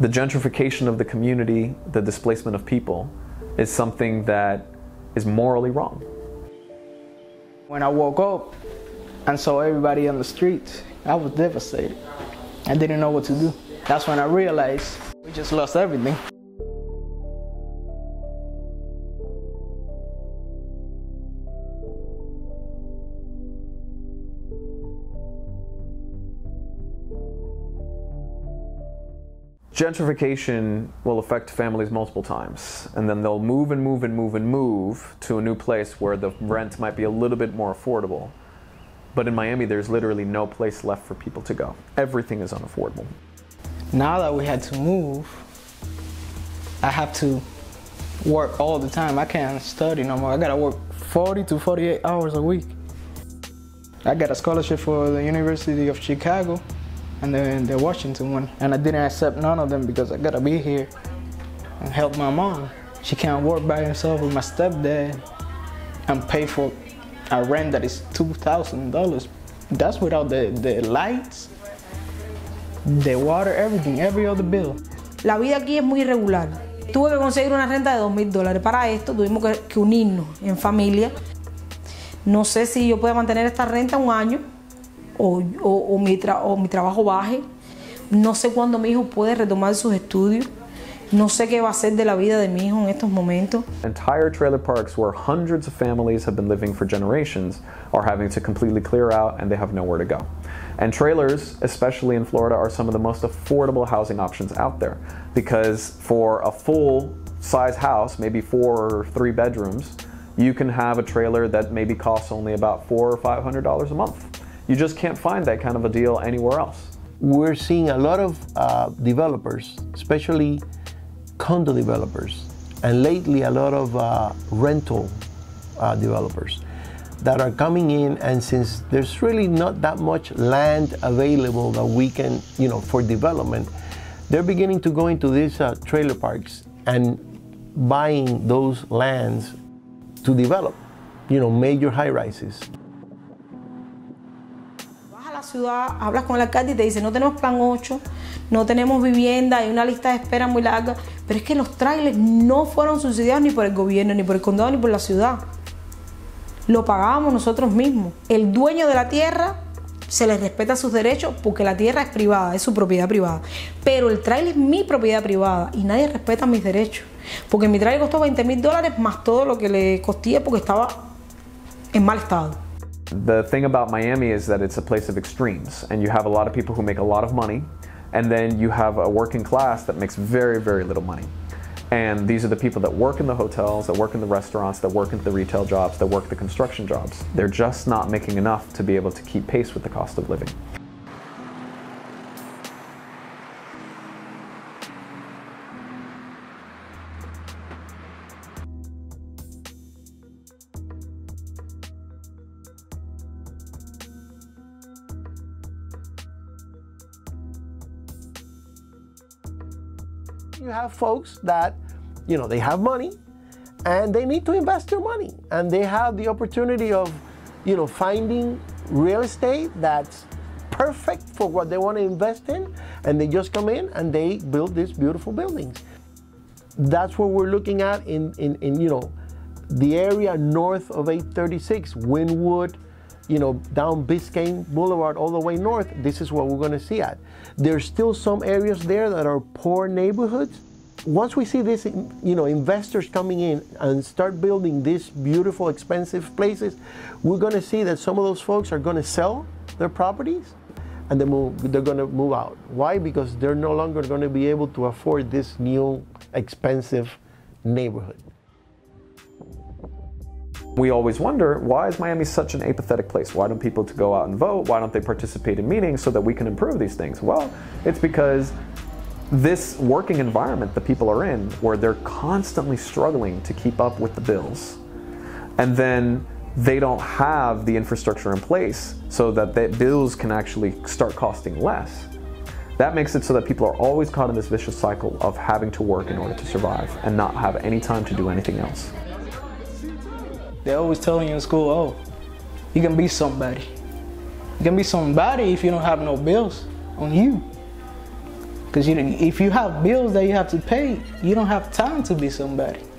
the gentrification of the community, the displacement of people, is something that is morally wrong. When I woke up and saw everybody on the streets, I was devastated. I didn't know what to do. That's when I realized we just lost everything. Gentrification will affect families multiple times, and then they'll move and move and move and move to a new place where the rent might be a little bit more affordable. But in Miami, there's literally no place left for people to go. Everything is unaffordable. Now that we had to move, I have to work all the time. I can't study no more. I gotta work 40 to 48 hours a week. I got a scholarship for the University of Chicago and the Washington one, and I didn't accept none of them because I gotta be here and help my mom. She can't work by herself with my stepdad and pay for a rent that is $2,000. That's without the lights, the water, everything, every other bill. La vida aquí es muy irregular. Tuve que conseguir una renta de $2,000. Para esto tuvimos que unirnos en familia. No sé si yo puedo mantener esta renta un año. O mi trabajo baje. No sé cuándo mi hijo puede retomar sus estudios. No sé qué va a ser de la vida de mi hijo en estos momentos. Entire trailer parks where hundreds of families have been living for generations are having to completely clear out, and they have nowhere to go. And trailers, especially in Florida, are some of the most affordable housing options out there, because for a full size house, maybe 4 or 3 bedrooms, you can have a trailer that maybe costs only about $400 or $500 a month. You just can't find that kind of a deal anywhere else. We're seeing a lot of developers, especially condo developers, and lately a lot of rental developers that are coming in, and since there's really not that much land available that we can, you know, for development, they're beginning to go into these trailer parks and buying those lands to develop, you know, major high-rises. Ciudad, hablas con el alcalde y te dice, no tenemos plan 8, no tenemos vivienda, hay una lista de espera muy larga, pero es que los trailers no fueron subsidiados ni por el gobierno, ni por el condado, ni por la ciudad. Lo pagábamos nosotros mismos. El dueño de la tierra se le respeta sus derechos porque la tierra es privada, es su propiedad privada, pero el trailer es mi propiedad privada y nadie respeta mis derechos, porque mi trailer costó $20,000 más todo lo que le costía porque estaba en mal estado. The thing about Miami is that it's a place of extremes, and you have a lot of people who make a lot of money, and then you have a working class that makes very, very little money. And these are the people that work in the hotels, that work in the restaurants, that work in the retail jobs, that work the construction jobs. They're just not making enough to be able to keep pace with the cost of living. You have folks that, you know, they have money and they need to invest their money, and they have the opportunity of, you know, finding real estate that's perfect for what they want to invest in, and they just come in and they build these beautiful buildings. That's what we're looking at in you know, the area north of 836, Wynwood, you know, down Biscayne Boulevard all the way north. This is what we're going to see at. There's still some areas there that are poor neighborhoods. Once we see this, you know, investors coming in and start building these beautiful, expensive places, we're going to see that some of those folks are going to sell their properties and they're going to move out. Why? Because they're no longer going to be able to afford this new, expensive neighborhood. We always wonder, why is Miami such an apathetic place? Why don't people go out and vote? Why don't they participate in meetings so that we can improve these things? Well, it's because this working environment that people are in, where they're constantly struggling to keep up with the bills, and then they don't have the infrastructure in place so that the bills can actually start costing less. That makes it so that people are always caught in this vicious cycle of having to work in order to survive and not have any time to do anything else. They're always telling you in school, oh, you can be somebody. You can be somebody if you don't have no bills on you. Because if you have bills that you have to pay, you don't have time to be somebody.